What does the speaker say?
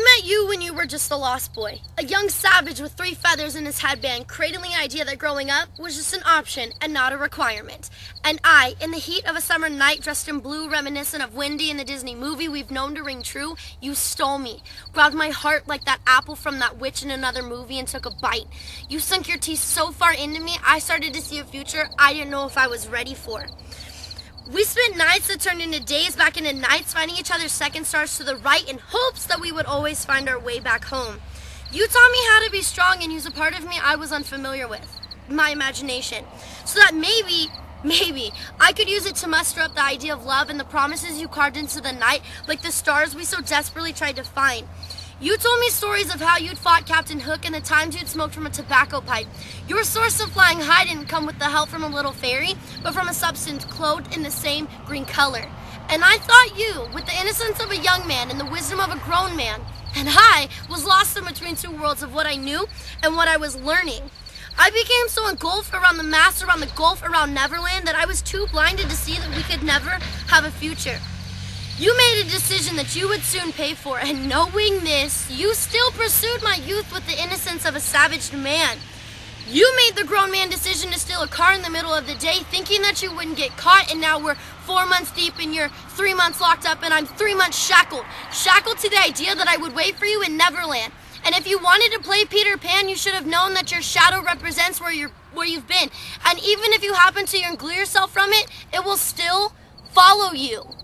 I met you when you were just a lost boy, a young savage with three feathers in his headband, cradling the idea that growing up was just an option and not a requirement. And I, in the heat of a summer night, dressed in blue, reminiscent of Wendy in the Disney movie we've known to ring true, you stole me, grabbed my heart like that apple from that witch in another movie and took a bite. You sunk your teeth so far into me, I started to see a future I didn't know if I was ready for. We spent nights that turned into days, back into nights, finding each other's second stars to the right in hopes that we would always find our way back home. You taught me how to be strong and use a part of me I was unfamiliar with, my imagination, so that maybe, I could use it to muster up the idea of love and the promises you carved into the night, like the stars we so desperately tried to find. You told me stories of how you'd fought Captain Hook and the times you'd smoked from a tobacco pipe. Your source of flying high didn't come with the help from a little fairy, but from a substance clothed in the same green color. And I thought you, with the innocence of a young man and the wisdom of a grown man, and I was lost in between two worlds of what I knew and what I was learning. I became so engulfed around the mast, around the gulf, around Neverland, that I was too blinded to see that we could never have a future. You made a decision that you would soon pay for, and knowing this, you still pursued my youth with the innocence of a savage man. You made the grown man decision to steal a car in the middle of the day, thinking that you wouldn't get caught, and now we're 4 months deep and you're 3 months locked up and I'm 3 months shackled. Shackled to the idea that I would wait for you in Neverland. And if you wanted to play Peter Pan, you should have known that your shadow represents where you've been. And even if you happen to unglue yourself from it, it will still follow you.